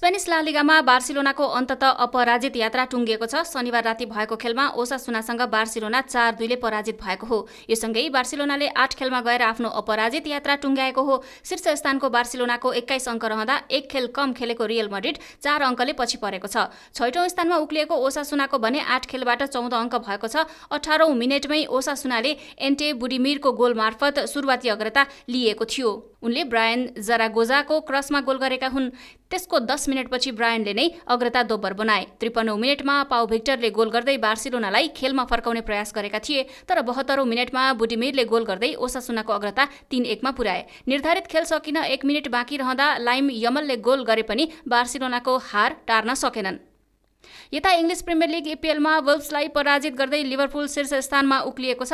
Spanish La लिगामा बार्सिलोनाको अन्ततः अपराजित यात्रा टुंगिएको छ। शनिबार राति भएको खेलमा ओसासुनासँग बार्सिलोना 4-2 ले पराजित भएको हो। यससँगै बार्सिलोनाले 8 खेलमा गएर आफ्नो अपराजित यात्रा टुंगाएको हो। शीर्ष स्थानको बार्सिलोनाको 21 अंक रहँदा एक खेल कम खेलेको रियल म्याड्रिड 4 अंकले पछि परेको छ। छैटौं स्थानमा उक्लिएको ओसासुनाको भने 8 खेलबाट 14 अंक भएको छ। 18औं मिनेटमै ओसासुनाले एन्टे बुडिमिरको गोल मार्फत सुरुवाती अग्रता लिएको थियो। उनले ब्रायन जरागोजाको क्रसमा गोल गरेका हुन्। त्यसको 10 मिनेटपछि ब्रायनले नै अग्रता दोब्बर बनाए। 53औं मिनेटमा पाउ भिक्टरले गोल गर्दै बार्सिलोनालाई खेलमा फर्काउने प्रयास गरेका थिए, तर 72औं मिनेटमा बुडिमिरले गोल गर्दै ओसासुनाको अग्रता 3-1 मा पुर्याए। निर्धारित खेल सकिन 1 मिनेट बाँकी रहँदा लाइम यमलले गोल गरे पनि बार्सिलोनाको हार टार्न सकेनन्। यता इंग्लिश प्रिमियर लीग EPL मा वुल्व्सलाई पराजित गर्दै लिभरपुल शीर्ष स्थानमा उक्लिएको छ।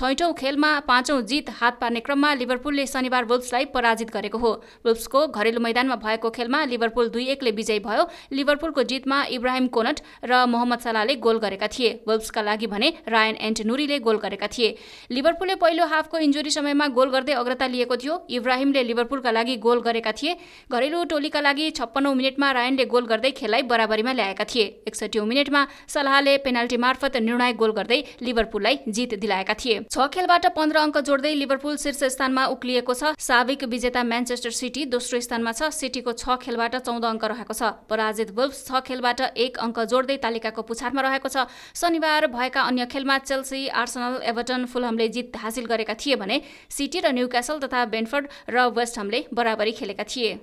6औं खेलमा 5औं जित हात पार्ने क्रममा लिभरपुलले शनिबार वुल्व्सलाई पराजित गरेको हो। वुल्व्सको घरेलु मैदानमा भएको खेलमा लिभरपुल 2-1 ले विजयी भयो। लिभरपुलको जितमा इब्राहिम कोनट र मोहम्मद सलाहले गोल गरेका थिए। वुल्व्सका लागि भने रायन एन्टनुरीले गोल गरेका थिए। लिभरपुलले पहिलो हाफको इन्जुरी समयमा गोल गर्दै अग्रता लिएको थियो। इब्राहिमले लिभरपुलका लागि गोल गरेका थिए। घरेलु टोलीका लागि 56औं मिनेटमा रायनले गोल गर्दै खेललाई बराबरीमा ल्याएका थिए। 61औं मिनेटमा सलाहले पेनाल्टी मार्फत निर्णायक गोल गर्दै लिभरपुललाई जित दिलाएका थिए। 6 खेलबाट 15 अंक जोड्दै लिभरपुल शीर्ष स्थानमा उक्लिएको छ। साबिक विजेता म्यान्चेस्टर सिटी दोस्रो स्थानमा छ। सिटीको 6 खेलबाट 14 अंक रहेको छ। पराजित वुल्व्स 6 खेलबाट 1 अंक जोड्दै तालिकाको पुछारमा रहेको छ। शनिबार भएका अन्य खेलमा चेल्सी, आर्सेनल, एभर्टन, फुलहमले जित हासिल गरेका थिए भने सिटी र न्युक्यासल तथा ब्रेन्टफोर्ड र वेस्टहमले बराबरी खेलेका थिए।